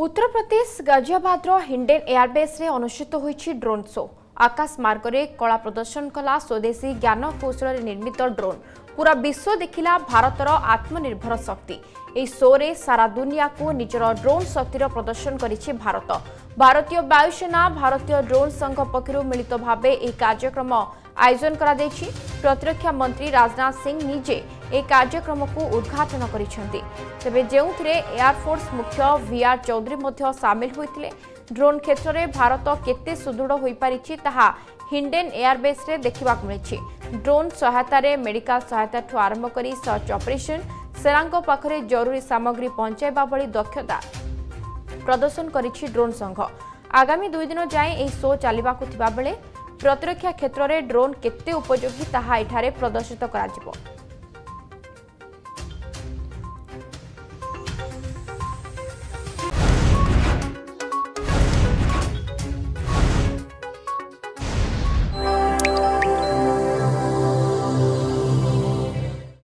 उत्तर Pradesh Ghaziabad Hindon air base रे अनुष्ठित होईछि drone show. आकाश मार्ग रे कला प्रदर्शन कला स्वदेशी ज्ञान कौशल निर्मित ड्रोन। पूरा विश्व देखिला भारतर आत्मनिर्भर शक्ति। एई शो रे सारा दुनिया को निजर ड्रोन शक्तिर प्रदर्शन करिछि भारत। भारतीय वायुसेना भारतीय ड्रोन संघ पक्षरु मिलित भाबे एई कार्यक्रम आयोजन करा दैछि। प्रतिरक्षा मंत्री राजनाथ सिंह निजे एक कार्यक्रम को उद्घाटन करिसेंति। तबे जेउथरे एयरफोर्स मुख्य वीआर चौधरी मध्य शामिल होइतिले। ड्रोन क्षेत्र में भारत केते सुदृढ़ होई पारिछि ताहा हिंडन एयर बेस रे देखिबाक मिलिछि। ड्रोन सहायता रे मेडिकल सहायता ठु आरंभ करी सर्च ऑपरेशन सेनांग पाखरे जरूरी सामग्री पहुंचाइबा भली दक्षता प्रदर्शन करिछि ड्रोन संघ। आगामी 2 दिन जाय एही शो चलिबाक थिबा बेले प्रतिरक्षा क्षेत्र में ड्रोन केते उपयोगी ताहा एठारे प्रदर्शित करा जिवो।